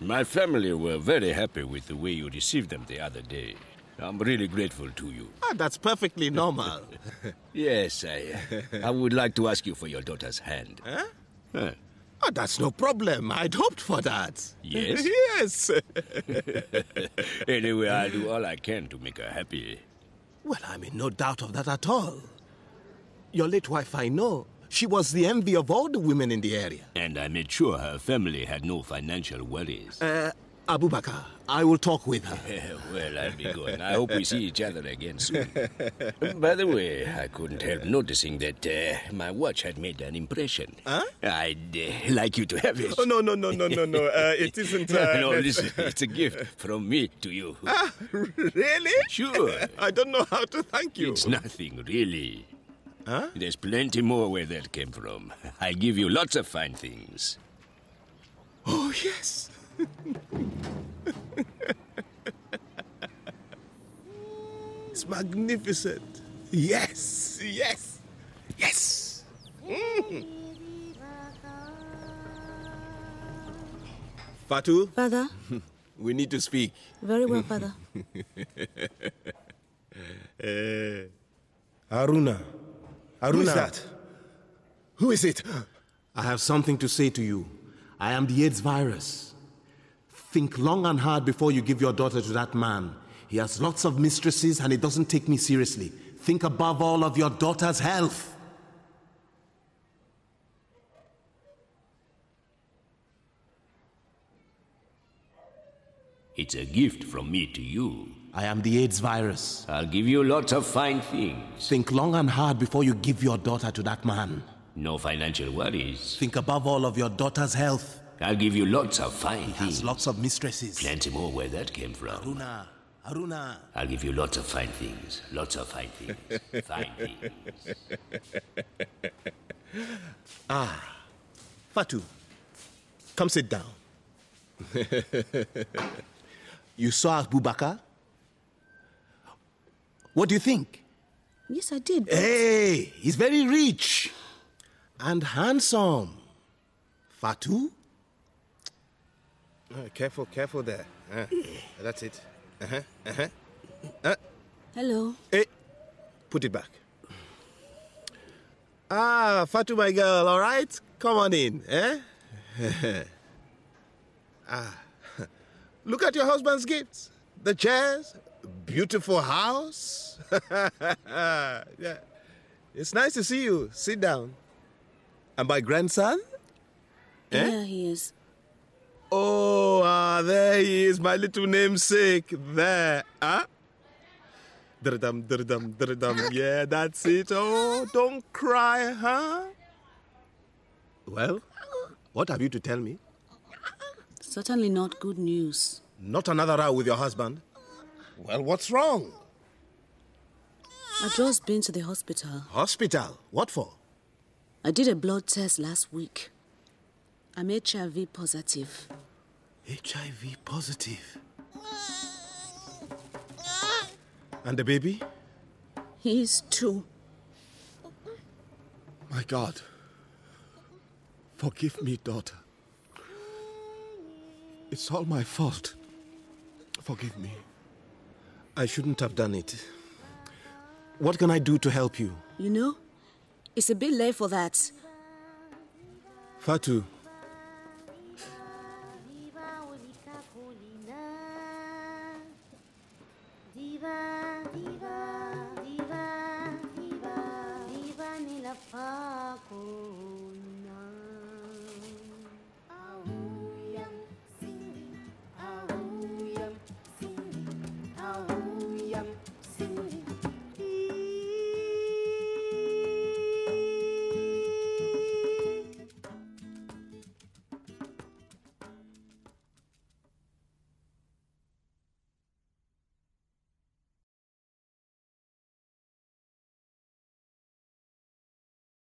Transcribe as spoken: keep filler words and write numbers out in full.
My family were very happy with the way you received them the other day. I'm really grateful to you. Ah, that's perfectly normal. Yes, I, I would like to ask you for your daughter's hand. Huh? Huh. Oh, that's no problem. I'd hoped for that. Yes? Yes. Anyway, I'll do all I can to make her happy. Well, I'm in no doubt of that at all. Your late wife, I know. She was the envy of all the women in the area. And I made sure her family had no financial worries. Uh, Abubakar, I will talk with her. Well, I'll be going. I hope we see each other again soon. By the way, I couldn't help noticing that uh, my watch had made an impression. Huh? I'd uh, like you to have it. Oh, no, no, no, no, no, no. Uh, it isn't... Uh, no, no, listen, it's a gift from me to you. Ah, really? Sure. I don't know how to thank you. It's nothing, really. Huh? There's plenty more where that came from. I give you lots of fine things. Oh, yes. It's magnificent. Yes, yes, yes. Mm. Fatou? Father? We need to speak. Very well, Father. uh, Aruna. Aruna. Who is that? Who is it? I have something to say to you. I am the AIDS virus. Think long and hard before you give your daughter to that man. He has lots of mistresses and he doesn't take me seriously. Think above all of your daughter's health. It's a gift from me to you. I am the AIDS virus. I'll give you lots of fine things. Think long and hard before you give your daughter to that man. No financial worries. Think above all of your daughter's health. I'll give you lots of fine things. He has lots of mistresses. Plenty more where that came from. Aruna, Aruna. I'll give you lots of fine things. Lots of fine things. Fine things. Ah, Fatou, come sit down. You saw Abubakar? What do you think? Yes, I did. But... Hey, he's very rich and handsome. Fatou? Oh, careful, careful there. Uh, that's it. Uh-huh, uh-huh. Uh. Hello. Hey, put it back. Ah, Fatou, my girl, all right? Come on in, eh? Ah, look at your husband's gifts. The chairs, beautiful house. Yeah. It's nice to see you. Sit down. And my grandson? Eh? There he is. Oh, ah, there he is, my little namesake. There, huh? Dr-dum, dr-dum, dr-dum. Yeah, that's it. Oh, don't cry, huh? Well, what have you to tell me? Certainly not good news. Not another row with your husband? Well, what's wrong? I've just been to the hospital. Hospital? What for? I did a blood test last week. I'm H I V positive. H I V positive? And the baby? He is too. My God. Forgive me, daughter. It's all my fault. Forgive me. I shouldn't have done it. What can I do to help you? You know, it's a bit late for that. Fatou. Diva, diva, diva, diva nella faco.